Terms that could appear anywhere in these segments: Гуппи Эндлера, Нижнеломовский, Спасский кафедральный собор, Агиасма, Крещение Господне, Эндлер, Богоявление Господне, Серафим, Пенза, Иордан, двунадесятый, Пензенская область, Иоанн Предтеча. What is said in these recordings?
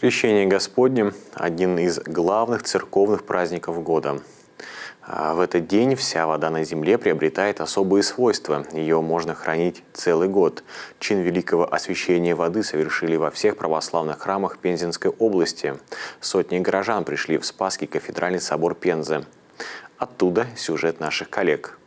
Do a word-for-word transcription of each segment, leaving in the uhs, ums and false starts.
Крещение Господне – один из главных церковных праздников года. В этот день вся вода на земле приобретает особые свойства. Ее можно хранить целый год. Чин великого освящения воды совершили во всех православных храмах Пензенской области. Сотни горожан пришли в Спасский кафедральный собор Пензы. Оттуда сюжет наших коллег.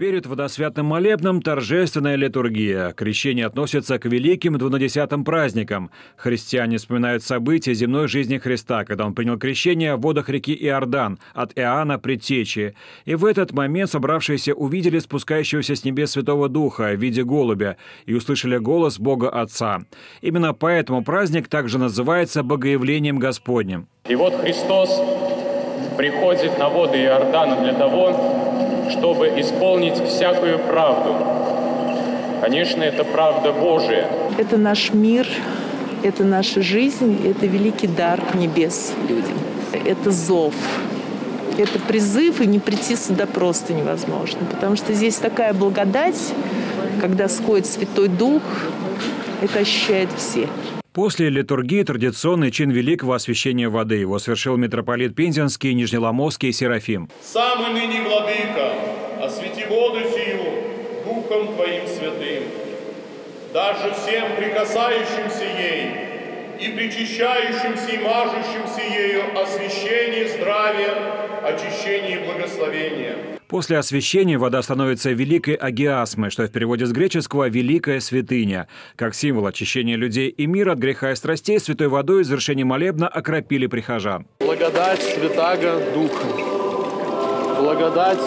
Перед водосвятным молебном торжественная литургия. Крещение относится к великим двунадесятым праздникам. Христиане вспоминают события земной жизни Христа, когда он принял крещение в водах реки Иордан от Иоанна Предтечи. И в этот момент собравшиеся увидели спускающегося с небес Святого Духа в виде голубя и услышали голос Бога Отца. Именно поэтому праздник также называется Богоявлением Господним. И вот Христос приходит на воды Иордана для того, чтобы исполнить всякую правду. Конечно, это правда Божия. Это наш мир, это наша жизнь, это великий дар небес людям. Это зов, это призыв, и не прийти сюда просто невозможно. Потому что здесь такая благодать, когда сходит Святой Дух, это ощущают все. После литургии традиционный чин великого освящения воды. Его совершил митрополит Пензенский, Нижнеломовский Серафим. «Сам и ныне, Владыко, освети воду сию Духом Твоим святым, даже всем прикасающимся ей и причащающимся и мажущимся ею освящение здравия, очищение и благословение». После освящения вода становится великой агиасмой, что в переводе с греческого «великая святыня». Как символ очищения людей и мира от греха и страстей, святой водой в завершении молебна окропили прихожан. Благодать Святаго Духа. Благодать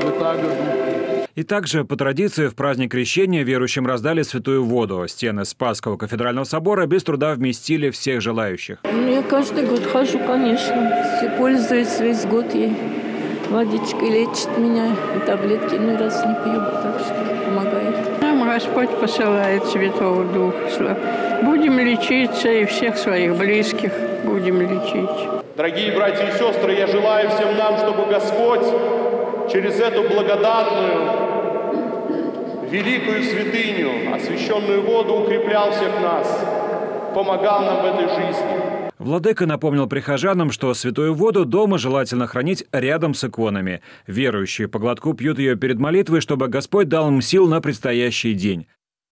Святаго Духа. И также по традиции в праздник Крещения верующим раздали святую воду. Стены Спасского кафедрального собора без труда вместили всех желающих. Я каждый год хожу, конечно. Все пользуюсь весь год ей. Водичка лечит меня, и таблетки ну раз не пью, так что помогает. Нам Господь посылает Святого Духа, что будем лечиться и всех своих близких будем лечить. Дорогие братья и сестры, я желаю всем нам, чтобы Господь через эту благодатную, великую святыню, освященную воду, укреплял всех нас, помогал нам в этой жизни. Владыка напомнил прихожанам, что святую воду дома желательно хранить рядом с иконами. Верующие по глотку пьют ее перед молитвой, чтобы Господь дал им сил на предстоящий день.